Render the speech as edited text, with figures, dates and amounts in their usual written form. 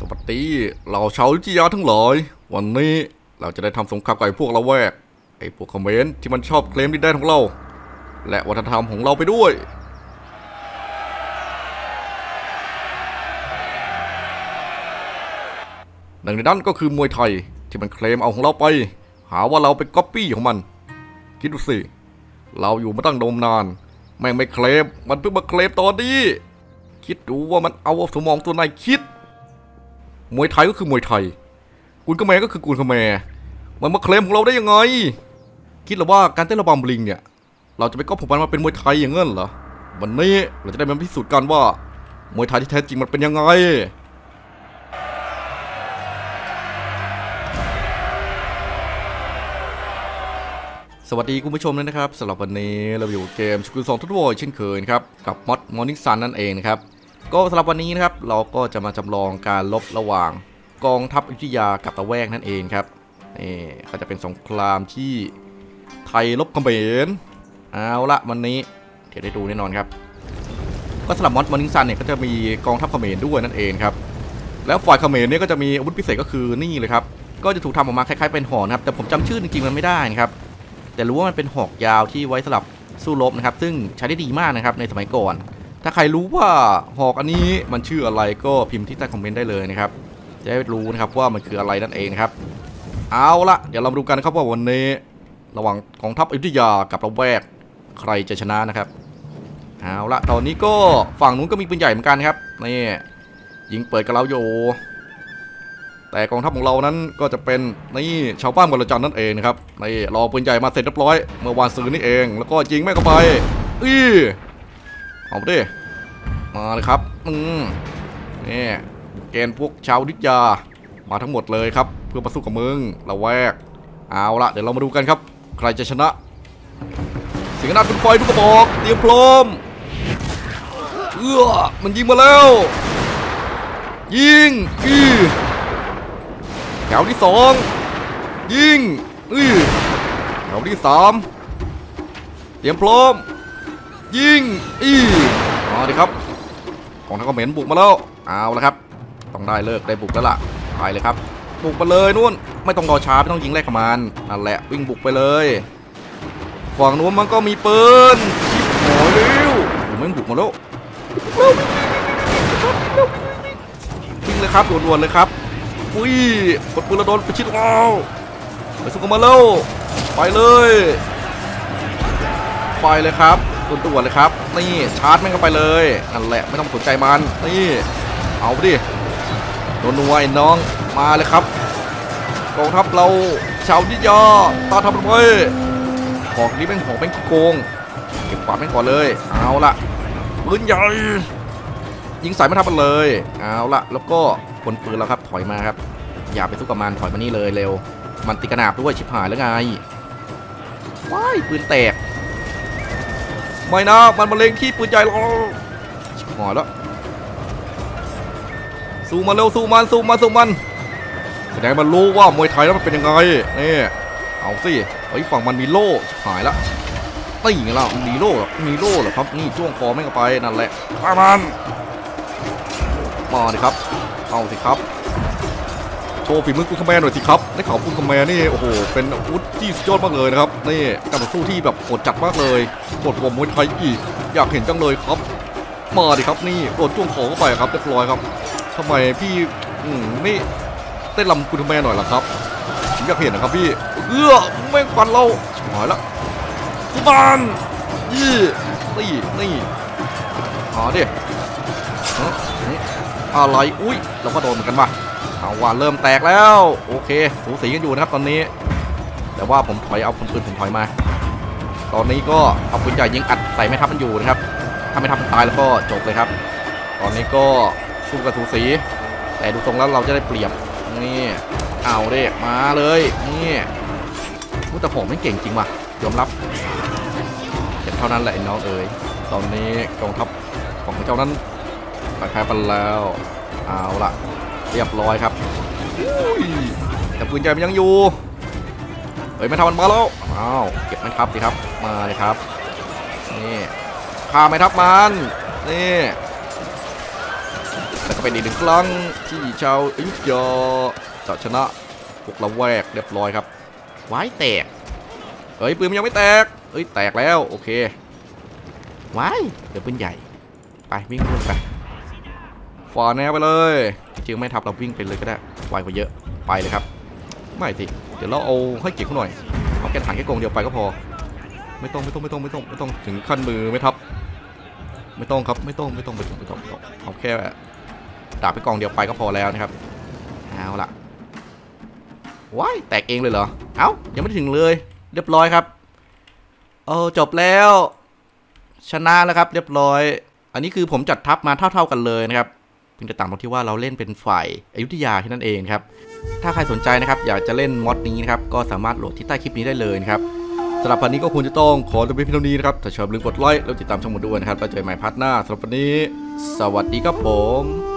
สวัสดีเราชาวยุทธยาทั้งหลายวันนี้เราจะได้ทำสงครามกับพวกละแวกไอ้พวกคอมเมนต์ที่มันชอบเคลมดินแดนของเราและวัฒนธรรมของเราไปด้วยหนึ่งในนั้นก็คือมวยไทยที่มันเคลมเอาของเราไปหาว่าเราไปก๊อปปี้ของมันคิดดูสิเราอยู่มาตั้งโดมนานแม่งไม่เคลมมันเพิ่งมาเคลมตอนนี้คิดดูว่ามันเอาสมองตัวนายคิดมวยไทยก็คือมวยไทยกุนขแมก็คือกุนขแมมันมาเคลมของเราได้ยังไงคิดหรือว่าการเต้นระบำบลิงเนี่ยเราจะไปก๊อปมันมาเป็นมวยไทยอย่างเงี้ยเหรอวันนี้เราจะได้มาพิสูจน์กันว่ามวยไทยที่แท้จริงมันเป็นยังไงสวัสดีคุณผู้ชมเลยนะครับสำหรับวันนี้เราอยู่เกมชู2ทดวอยเช่นเคยครับกับมอด Morning Sun นั่นเองนะครับก็สำหรับวันนี้นะครับเราก็จะมาจำลองการลบระหว่างกองทัพอยุธยากับตะแวกนั่นเองครับนี่ก็จะเป็นสงครามที่ไทยลบเขมรเอาละวันนี้เดี๋ยวได้ดูแน่นอนครับก็สำหรับมอด Morning Sun เนี่ยก็จะมีกองทัพเขมรด้วยนั่นเองครับแล้วฝ่ายเขมรเนี่ยก็จะมีอาวุธพิเศษก็คือนี่เลยครับก็จะถูกทำออกมาคล้ายๆเป็นหอนครับแต่ผมจำชื่อจริงๆมันไม่ได้นะครับแต่รู้ว่ามันเป็นหอกยาวที่ไว้สำหรับสู้รบนะครับซึ่งใช้ได้ดีมากนะครับในสมัยก่อนถ้าใครรู้ว่าหอกอันนี้มันชื่ออะไรก็พิมพ์ที่ใต้คอมเมนต์ได้เลยนะครับจะได้รู้นะครับว่ามันคืออะไรนั่นเองครับเอาละเดี๋ยวเราดูกันครับว่าวันนี้ระหว่างกองทัพอยุธยากับละแวกใครจะชนะนะครับเอาละตอนนี้ก็ฝั่งนู้นก็มีปืนใหญ่เหมือนกันครับนี่ยิงเปิดกับเราโยแต่กองทัพของเรานั้นก็จะเป็นนี่ชาวบ้านบรจันนั่นเองนะครับนี่รอปืนใหญ่มาเสร็จเรียบร้อยเมื่อวานซื้อนี่เองแล้วก็ยิงแม่เข้าไปอี้เอาดิมาเลยครับนี่เกณฑ์พวกชาวดิษยามาทั้งหมดเลยครับเพื่อประสู้กับมึงละแวกเอาละเดี๋ยวเรามาดูกันครับใครจะชนะเสียงนาดเป็นไฟทุกกระบอกเตรียมพร้อมมันยิงมาแล้วยิงอี้แถวที่2ยิงแถวที่3เตรียมพร้อมยิงมาดิครับของทางคอมเมนต์บุกมาแล้วเอาละครับต้องได้เลิกได้บุกแล้วล่ะไปเลยครับบุกไปเลยนู่นไม่ต้องรอช้าไม่ต้องยิงแรกกับมันนั่นแหละวิ่งบุกไปเลยฝั่งนู้นมันก็มีปืนโอ้ยเร็วมันบุกมาแล้วยิงเลยครับด่วนๆเลยครับอุ้ยกดปืนแล้วโดนประชิดเราไปสู้กันมาแล้วไปเลยไปเลยครับตัวเลยครับนี่ชาร์จแม่งเข้าไปเลยนั่นแหละไม่ต้องสนใจมันนี่เอาดิโดนนัวไอ้น้องมาเลยครับกองทัพเราชาวดิยอตาทัพไปของนี้แม่งของแม่งโกงเก็บกวาดแม่งก่อนเลยเอาละปืนใหญ่ยิงใส่ไม่ทับมันเลยเอาละแล้วก็คนปืนแล้วครับถอยมาครับอย่าไปสู้กับมันถอยมานี่เลยเร็วมันติดกระหนาบด้วยชิบหายแล้วไงว้ายปืนแตกไม่นะมันมาเล็งที่ปืนใจเราชิบหายแล้วสู้มาเร็วสู้มันแสดงมันรู้ว่ามวยไทยแล้วมันเป็นยังไงนี่เอาสิไอ้ฝั่งมันมีโล่ชิบหายแล้วตีอย่างนี้แล้วมีโล่เหรอครับนี่จ้วงคอไม่กระไปนั่นแหละฆ่ามันมาดิครับเอาสิครับโชว์ฝีมือกุนขแมหน่อยสิครับได้ข่าวกุนขแมนี่โอ้โหเป็นอาวุธที่สุดยอดมากเลยนะครับนี่การต่อสู้ที่แบบโหดจัดมากเลยโหดกว่ามวยไทยอีกอยากเห็นจังเลยครับมาดิครับนี่โดนจ้วงคอเข้าไปครับเรียบร้อยครับทำไมพี่ไม่เต้นลำกุนขแมหน่อยล่ะครับผมอยากเห็นนะครับพี่ไม่ควันเราหายละสุบานยี่นี่หาดิอะไรอุ้ยเราก็โดนเหมือนกันว่ะเอาว่าเริ่มแตกแล้วโอเคสูสีกันอยู่นะครับตอนนี้แต่ว่าผมถอยเอาปืนผมถอยมาตอนนี้ก็เอาปืนใหญ่ยิงอัดใส่แม่ทัพมันอยู่นะครับถ้าไม่ทัพมันตายแล้วก็จบเลยครับตอนนี้ก็สู้กับสูสีแต่ดูทรงแล้วเราจะได้เปรียบนี่เอาเด็กมาเลยนี่ผู้ตะโขงไม่เก่งจริงว่ะยอมรับแต่เท่านั้นแหละน้องเอ๋ยตอนนี้กองทัพของเจ้านั้นแพ้ไปแล้วเอาละเรียบร้อยครับแต่ปืนใจมันยังอยู่เฮ้ยไม่ทำมันมาแล้วอ้าวเก็บไม่ทับสิครับมาเลยครับนี่ฆ่าไม่ทับมันนี่แต่ ก็เป็นอีกหนึ่งครั้งที่ชาวอยุธยาจะชนะพวกละแวกเรียบร้อยครับไว้แตกเอ้ยปืนยังไม่แตกเอ้ยแตกแล้วโอเคไว้เดี๋ยวปืนใหญ่ไปวิ่งลงไปฝ่าแนวไปเลยจึงไม่ทับเราวิ่งไปเลยก็ได้ไวกว่าเยอะไปเลยครับไม่สิเดี๋ยวเราเอาให้เก็บเขาหน่อยเอาแค่ถังแค่กองเดียวไปก็พอไม่ต้องถึงขั้นมือไม่ทับไม่ต้องครับไม่ต้องเอาแค่ดาบไปกองเดียวไปก็พอแล้วนะครับเอาละว้ายแตกเองเลยเหรอเอ้ายังไม่ถึงเลยเรียบร้อยครับโอ้จบแล้วชนะแล้วครับเรียบร้อยอันนี้คือผมจัดทัพมาเท่าๆกันเลยนะครับเพียงแต่ต่างตรงที่ว่าเราเล่นเป็นฝ่ายอยุธยาแค่นั้นเองครับถ้าใครสนใจนะครับอยากจะเล่นม็อดนี้นะครับก็สามารถโหลดที่ใต้คลิปนี้ได้เลยนะครับสำหรับวันนี้ก็ควรจะต้องขอจบเพียงเท่านี้นะครับถ้าชอบลืมกดไลค์แล้วติดตามช่องผมด้วยนะครับแล้วเจอกันใหม่พาร์ทหน้าสำหรับวันนี้สวัสดีครับผม